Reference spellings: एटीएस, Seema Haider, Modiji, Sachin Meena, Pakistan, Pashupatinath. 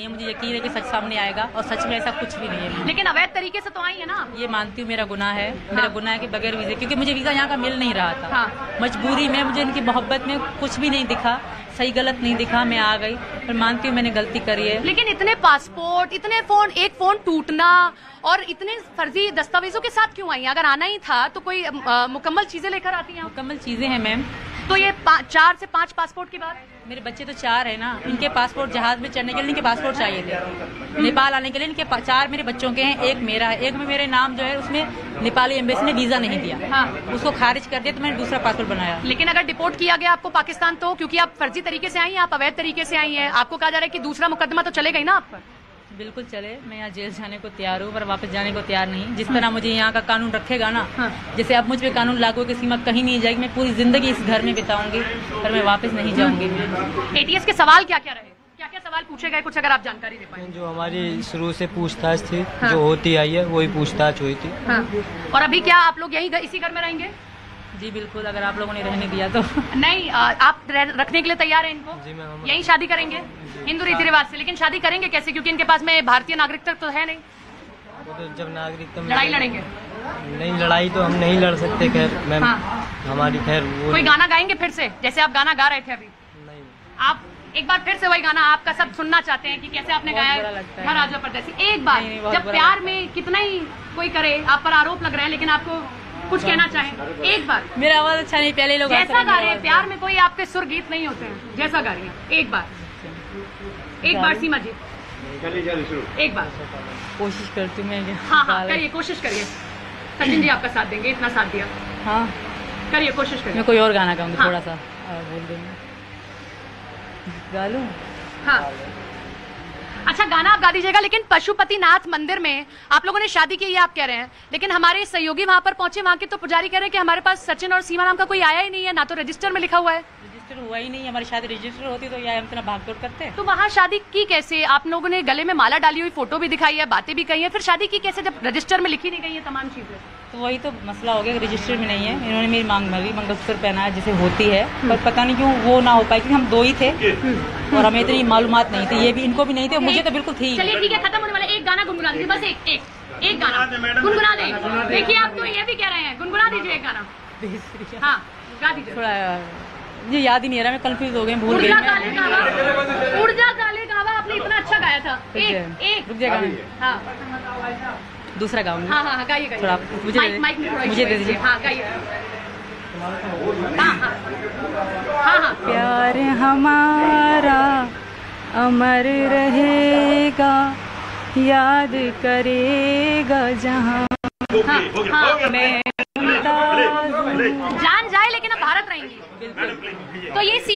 ये मुझे यकीन है कि सच सामने आएगा और सच में ऐसा कुछ भी नहीं है। लेकिन अवैध तरीके से तो आई है ना, ये मानती हूँ मेरा गुनाह है। मेरा गुनाह है कि बगैर वीज़े, क्योंकि मुझे वीज़ा यहाँ का मिल नहीं रहा था। मजबूरी में मुझे इनकी मोहब्बत में कुछ भी नहीं दिखा, सही गलत नहीं दिखा, मैं आ गई। पर मानती हूँ मैंने गलती करी है। लेकिन इतने पासपोर्ट, इतने फोन, एक फोन टूटना और इतने फर्जी दस्तावेजों के साथ क्यों आई? अगर आना ही था तो कोई मुकम्मल चीज़ें लेकर आती हैं। मुकम्मल चीज़ें हैं मैम। तो ये 4 से 5 पासपोर्ट की बात। मेरे बच्चे तो 4 है ना, इनके पासपोर्ट जहाज में चढ़ने के लिए इनके पासपोर्ट चाहिए थे। नेपाल आने के लिए इनके 4 मेरे बच्चों के हैं, 1 मेरा है। 1 में मेरे नाम जो है उसमें नेपाली एम्बेसी ने वीजा नहीं दिया, उसको खारिज कर दिया, तो मैंने दूसरा पासपोर्ट बनाया। लेकिन अगर डिपोर्ट किया गया आपको पाकिस्तान तो, क्योंकि आप फर्जी तरीके से आई हैं, आप अवैध तरीके से आई हैं, आपको कहा जा रहा है कि दूसरा मुकदमा तो चलेगा ही ना आप पर? बिल्कुल चले, मैं यहाँ जेल जाने को तैयार हूँ पर वापस जाने को तैयार नहीं। जिस तरह मुझे यहाँ का कानून रखेगा ना, जैसे अब मुझ पे कानून लागू है कि सीमा कहीं नहीं जाएगी। मैं पूरी जिंदगी इस घर में बिताऊंगी पर मैं वापस नहीं जाऊंगी। एटीएस के सवाल क्या क्या रहे, क्या क्या सवाल पूछे गए, कुछ अगर आप जानकारी दे पाए? जो हमारी शुरू से पूछताछ थी जो होती आई है वही पूछताछ हुई थी। और अभी क्या आप लोग यही इसी घर में रहेंगे? जी बिल्कुल, अगर आप लोगों ने रहने दिया तो। नहीं, आप रखने के लिए तैयार हैं इनको? जी मैम। यहीं शादी करेंगे हिंदू रीति रिवाज से? लेकिन शादी करेंगे कैसे, क्योंकि इनके पास में भारतीय नागरिकता तो है नहीं? तो जब नागरिकता लड़ाई लड़ेंगे? नहीं, लड़ाई तो हम नहीं लड़ सकते। खैर मैम हमारी, खैर कोई गाना गाएंगे फिर से जैसे आप गाना गा रहे थे अभी? नहीं, आप एक बार फिर से वही गाना आपका सब सुनना चाहते हैं कि कैसे आपने गाया महाराजा परदेसी। एक बार जब प्यार में कितना ही कोई करे, आप पर आरोप लग रहा है, लेकिन आपको कुछ कहना चाहें एक बार? मेरा आवाज अच्छा नहीं, पहले लोग जैसा गा रहे हैं प्यार में कोई आपके सुर गीत नहीं होते हैं, जैसा गा रही है एक बार सीमा जी, एक बार कोशिश करती हूँ मैं। हाँ, करिए, कोशिश करिए। सचिन जी आपका साथ देंगे, इतना साथ दिया। हाँ करिए, कोशिश करिए। मैं कोई और गाना गाऊंगी थोड़ा सा बोल देंगे, गा लूँ? हाँ अच्छा, गाना आप गा दीजिएगा। लेकिन पशुपतिनाथ मंदिर में आप लोगों ने शादी की ये आप कह रहे हैं, लेकिन हमारे सहयोगी वहाँ पर पहुंचे, वहाँ के तो पुजारी कह रहे हैं कि हमारे पास सचिन और सीमा नाम का कोई आया ही नहीं है, ना तो रजिस्टर में लिखा हुआ है। रजिस्टर हुआ ही नहीं, हमारी शादी रजिस्टर होती तो हम इतना भागदौड़ करते? तो वहाँ शादी की कैसे? आप लोगों ने गले में माला डाली हुई फोटो भी दिखाई है, बातें भी कही है, फिर शादी की कैसे जब रजिस्टर में लिखी नहीं गई है तमाम चीजें? तो वही तो मसला हो गया, रजिस्टर में नहीं है। इन्होंने मेरी मांग भरी, मंगलसूत्र पहना है जैसे होती है, पर पता नहीं क्यों वो ना हो पाई, क्योंकि हम 2 ही थे और हमें इतनी मालूमात नहीं थी, ये भी इनको भी नहीं थी, मुझे तो बिल्कुल थी। चलिए ठीक है, खत्म होने वाला, एक गाना गुनगुना दीजिए बस, एक गाना गुनगुना दें। देखिए आप तो ये भी कह रहे हैं, गुनगुना दीजिए एक गाना। हाँ गा दीजिए। थोड़ा मुझे याद ही नहीं आ रहा, मैं कंफ्यूज हो गई, भूल गई। ऊर्जा काले गावा आपने इतना अच्छा गाया था, एक दूसरा गाऊंगी। हाँ हाँ गाइए, थोड़ा मुझे दे दीजिए। हाँ गाइए। हाँ, प्यार हमारा अमर रहेगा, याद करेगा जहाँ। हाँ मैं जान जाए लेकिन अब भारत रहेंगी। तो ये